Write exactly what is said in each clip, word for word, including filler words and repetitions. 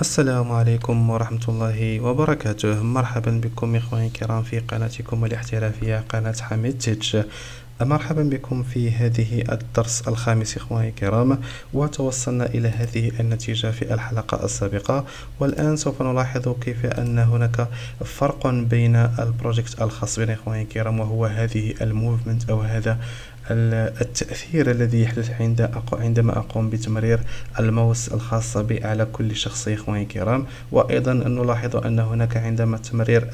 السلام عليكم ورحمة الله وبركاته. مرحبا بكم إخواني الكرام في قناتكم الاحترافية قناة حميد تيك. مرحبا بكم في هذه الدرس الخامس إخواني الكرام، وتوصلنا إلى هذه النتيجة في الحلقة السابقة. والآن سوف نلاحظ كيف أن هناك فرق بين البروجكت الخاص بنا إخواني الكرام، وهو هذه الموفمنت أو هذا التأثير الذي يحدث عند عندما أقوم بتمرير الماوس الخاصة بي على كل شخص إخواني الكرام. وأيضا نلاحظ أن هناك عندما تمرير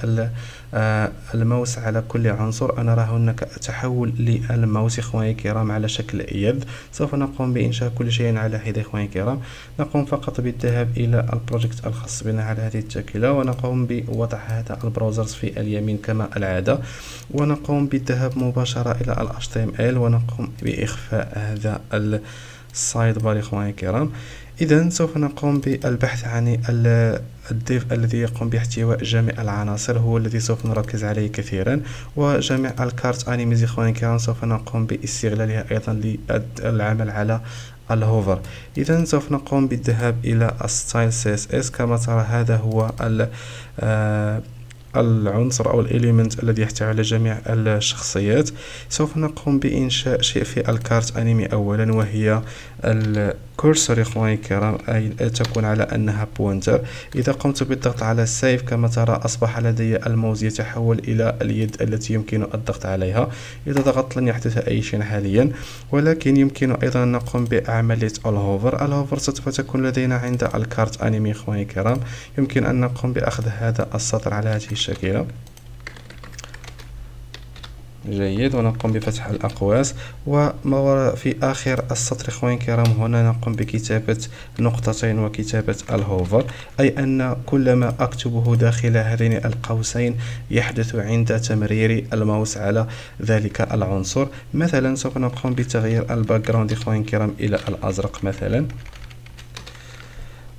الماوس على كل عنصر نرى هناك تحول للماوس إخواني الكرام على شكل يد. سوف نقوم بإنشاء كل شيء على حدة إخواني الكرام، نقوم فقط بالذهاب إلى البروجكت الخاص بنا على هذه التكلة، ونقوم بوضع هذا البراوزرز في اليمين كما العادة، ونقوم بالذهاب مباشرة إلى ال إتش تي إم إل، ونقوم بإخفاء هذا السايد بار إخواني الكرام. إذن سوف نقوم بالبحث عن الديف الذي يقوم باحتواء جميع العناصر، هو الذي سوف نركز عليه كثيرا، وجميع الكارت أنيميز إخواني الكرام سوف نقوم باستغلالها أيضا للعمل على الهوفر. إذا سوف نقوم بالذهاب إلى الستايل سي إس إس. كما ترى هذا هو ال العنصر أو الإليمنت الذي يحتوي على جميع الشخصيات. سوف نقوم بإنشاء شيء في الكارت أنيمي أولا، وهي الكورسر إخواني الكرام، أي تكون على أنها بوينتر. إذا قمت بالضغط على السيف كما ترى أصبح لدي الموز يتحول إلى اليد التي يمكن الضغط عليها. إذا ضغطت لن يحدث أي شيء حاليا، ولكن يمكن أيضا أن نقوم بعملية الهوفر. الهوفر سوف تكون لدينا عند الكارت أنيمي إخواني الكرام، يمكن أن نقوم بأخذ هذا السطر على هذه الشكل. جيد، ونقوم بفتح الأقواس، وما وراء في آخر السطر إخواني الكرام هنا نقوم بكتابة نقطتين وكتابة الهوفر، أي أن كل ما أكتبه داخل هذين القوسين يحدث عند تمرير الماوس على ذلك العنصر. مثلا سوف نقوم بتغيير الباك جراوند إخواني الكرام إلى الأزرق مثلا،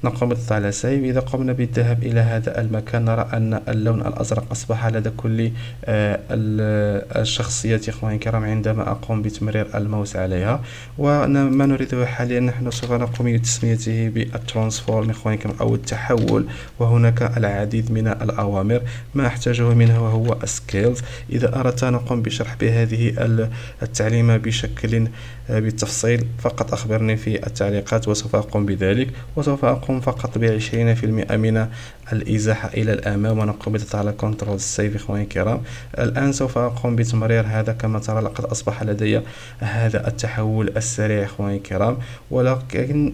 نقوم بالضغط على سيف. إذا قمنا بالذهاب إلى هذا المكان نرى أن اللون الأزرق أصبح لدى كل الشخصيات إخواني الكرام عندما أقوم بتمرير الماوس عليها. وما نريده حاليا نحن سوف نقوم بتسميته بالترانسفورم إخواني الكرام أو التحول، وهناك العديد من الأوامر. ما أحتاجه منها وهو سكيلز. إذا أردت نقوم بشرح بهذه التعليمة بشكل بالتفصيل فقط أخبرني في التعليقات وسوف أقوم بذلك، وسوف أقوم فقط بعشرين في المئة من الإزاحة إلى الأمام، ونقوم بضغط على كنترول سيف إخواني الكرام. الآن سوف أقوم بتمرير هذا. كما ترى لقد أصبح لدي هذا التحول السريع إخواني الكرام، ولكن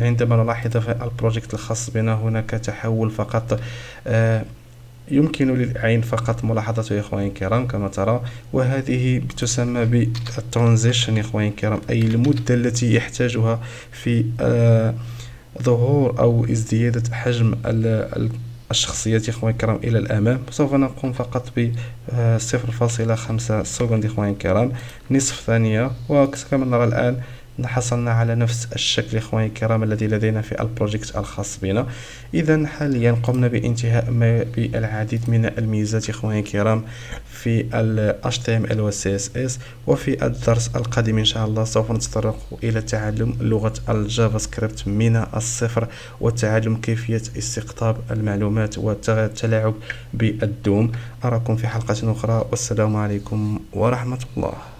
عندما نلاحظ في البروجكت الخاص بنا هناك تحول فقط آه يمكن للعين فقط ملاحظته إخواني الكرام كما ترى، وهذه تسمى بالترانزيشن إخواني الكرام، أي المدة التي يحتاجها في آه ظهور أو ازديادة حجم الشخصيات إخواني الكرام إلى الأمام. سوف نقوم فقط ب صفر فاصلة خمسة سكند إخواني الكرام، نصف ثانية. وكما نرى الآن حصلنا على نفس الشكل إخواني الكرام الذي لدينا في البروجكت الخاص بنا. إذا حاليا قمنا بانتهاء بالعديد من الميزات إخواني الكرام في ال إتش تي إم إل و سي إس إس. وفي الدرس القادم إن شاء الله سوف نتطرق إلى تعلم لغة الجافا سكريبت من الصفر، وتعلم كيفية استقطاب المعلومات والتلاعب بالدوم. أراكم في حلقة أخرى، والسلام عليكم ورحمة الله.